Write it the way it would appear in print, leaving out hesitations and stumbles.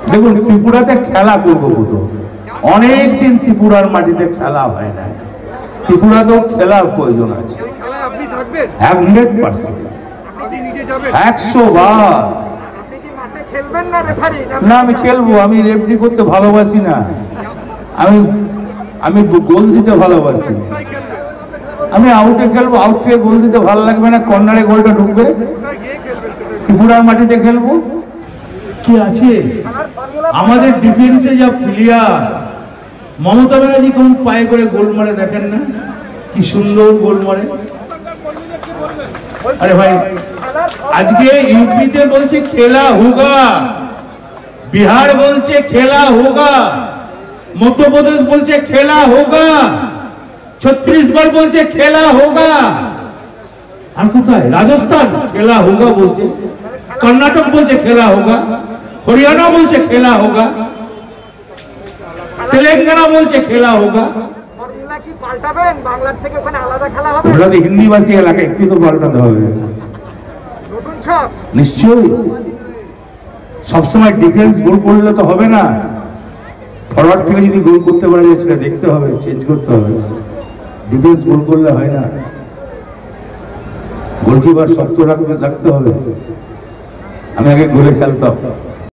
देखो त्रिपुराते खेला करब अनेक दिन त्रिपुरार माटिते खेला हय ना त्रिपुरा तो खेलार प्रयोजन आछे 100% 100 ना आमी खेलबो आमी रेफारि करते भालोबासी ना आमी गोल दिते भालोबासी आमी आउटे खेलबो आउट थेके गोल दिते भालो लागबे ना कॉर्नारे गोलटा ढुकबे त्रिपुरार माटिते खेलबो कि आछे আমাদের ডিফেন্সে যা প্লেয়ার মমতা ব্যানার্জি কোন পায়ে করে গোল মারে দেখেন না কি সুন্দর গোল মারে আরে ভাই আজকে ইউপিতে বলছে খেলা হোগা বিহার বলছে খেলা হোগা মধ্যপ্রদেশ বলছে খেলা হোগা ছত্তিশগড় বলছে খেলা হোগা আর কোথায় রাজস্থান খেলা হোগা বলছে কর্ণাটক বলছে খেলা হোগা हरियाणा बोलते खेला होगा तेलंगाना बोलते खेला होगा हिंदी भाषी एलाका एक तो पाल्टाते हैं निश्चय सब समय डिफेंस गोल करले तो होबे ना फरवर्ड थेके यदि गोल करते पारा जाय सेटा देखते होबे चेंज करते होबे डिफेंस गोल करले हय ना गोलकीपर शक्ति रखते होबे आमी आगे गोले खेलताम।